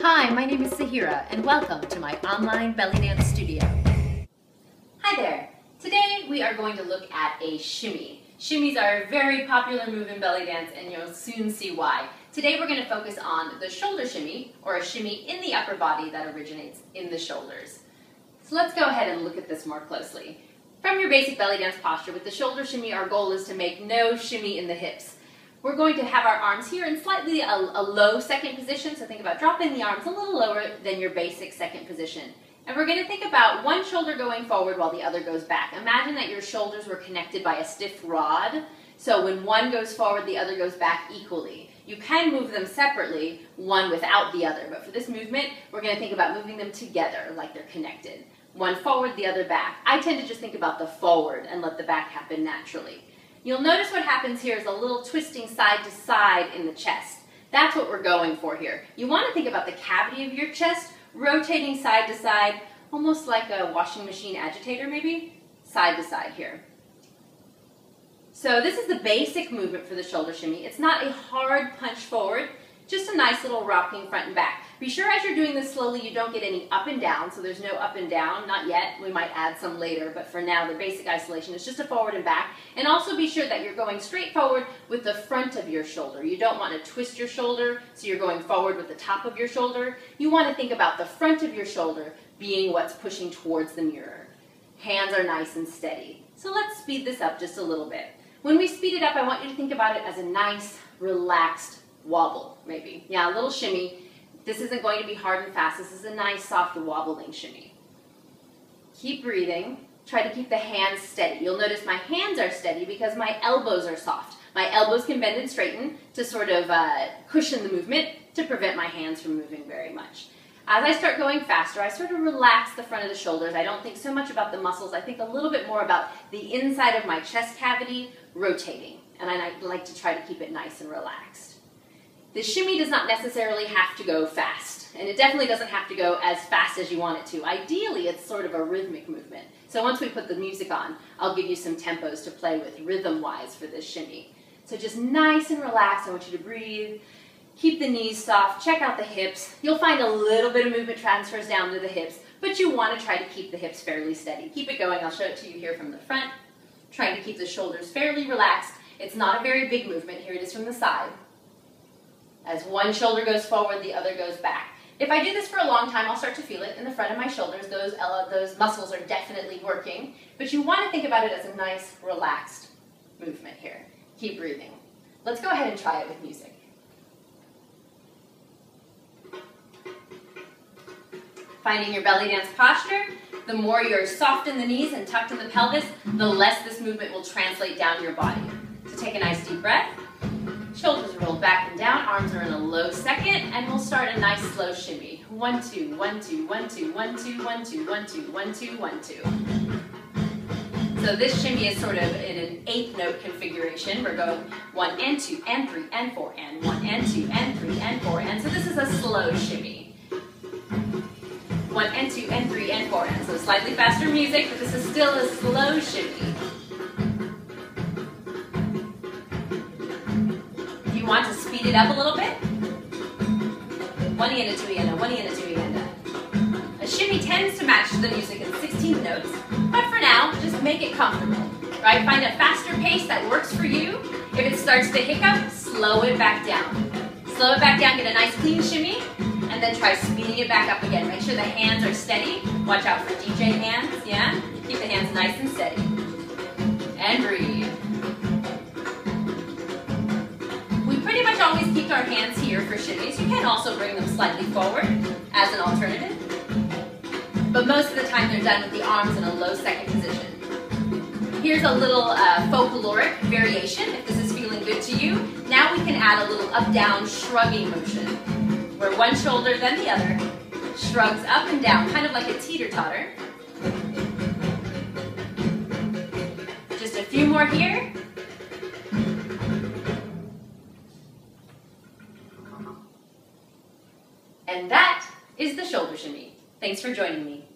Hi, my name is Sahira, and welcome to my online belly dance studio. Hi there. Today we are going to look at a shimmy. Shimmies are a very popular move in belly dance, and you'll soon see why. Today we're going to focus on the shoulder shimmy, or a shimmy in the upper body that originates in the shoulders. So let's go ahead and look at this more closely. From your basic belly dance posture with the shoulder shimmy, our goal is to make no shimmy in the hips. We're going to have our arms here in slightly a low second position, so think about dropping the arms a little lower than your basic second position. And we're going to think about one shoulder going forward while the other goes back. Imagine that your shoulders were connected by a stiff rod, so when one goes forward, the other goes back equally. You can move them separately, one without the other, but for this movement, we're going to think about moving them together like they're connected. One forward, the other back. I tend to just think about the forward and let the back happen naturally. You'll notice what happens here is a little twisting side to side in the chest. That's what we're going for here. You want to think about the cavity of your chest rotating side to side, almost like a washing machine agitator maybe, side to side here. So this is the basic movement for the shoulder shimmy. It's not a hard punch forward, just a nice little rocking front and back. Be sure as you're doing this slowly you don't get any up and down, so there's no up and down, not yet. We might add some later, but for now the basic isolation is just a forward and back. And also be sure that you're going straight forward with the front of your shoulder. You don't want to twist your shoulder, so you're going forward with the top of your shoulder. You want to think about the front of your shoulder being what's pushing towards the mirror. Hands are nice and steady. So let's speed this up just a little bit. When we speed it up, I want you to think about it as a nice, relaxed wobble, maybe. Yeah, a little shimmy. This isn't going to be hard and fast. This is a nice, soft, wobbling shimmy. Keep breathing. Try to keep the hands steady. You'll notice my hands are steady because my elbows are soft. My elbows can bend and straighten to sort of cushion the movement to prevent my hands from moving very much. As I start going faster, I sort of relax the front of the shoulders. I don't think so much about the muscles. I think a little bit more about the inside of my chest cavity rotating. And I like to try to keep it nice and relaxed. The shimmy does not necessarily have to go fast, and it definitely doesn't have to go as fast as you want it to. Ideally, it's sort of a rhythmic movement. So once we put the music on, I'll give you some tempos to play with rhythm-wise for this shimmy. So just nice and relaxed. I want you to breathe. Keep the knees soft. Check out the hips. You'll find a little bit of movement transfers down to the hips, but you want to try to keep the hips fairly steady. Keep it going. I'll show it to you here from the front. Trying to keep the shoulders fairly relaxed. It's not a very big movement. Here it is from the side. As one shoulder goes forward, the other goes back. If I do this for a long time, I'll start to feel it in the front of my shoulders. Those muscles are definitely working, but you want to think about it as a nice, relaxed movement here. Keep breathing. Let's go ahead and try it with music. Finding your belly dance posture. The more you're soft in the knees and tucked in the pelvis, the less this movement will translate down your body. So take a nice deep breath. Shoulders roll back and down, arms are in a low second, and we'll start a nice slow shimmy. 1, 2, 1, 2, 1, 2, 1, 2, 1, 2, 1, 2, 1, 2, 1, 2. So this shimmy is sort of in an eighth note configuration. We're going 1 and 2 and 3 and 4 and 1 and 2 and 3 and 4 and. So this is a slow shimmy. 1 and 2 and 3 and 4 and. So slightly faster music, but this is still a slow shimmy. Want to speed it up a little bit? 1 and a 2 and a 1 and a 2 and a. A shimmy tends to match the music in 16 notes, but for now, just make it comfortable, right? Find a faster pace that works for you. If it starts to hiccup, slow it back down. Slow it back down, get a nice clean shimmy, and then try speeding it back up again. Make sure the hands are steady. Watch out for DJ hands, yeah? Keep the hands nice and steady. And breathe. Always keep our hands here for shimmies. You can also bring them slightly forward as an alternative. But most of the time they're done with the arms in a low second position. Here's a little folkloric variation. If this is feeling good to you, now we can add a little up-down shrugging motion where one shoulder then the other shrugs up and down, kind of like a teeter-totter. Just a few more here. And that is the shoulder shimmy. Thanks for joining me.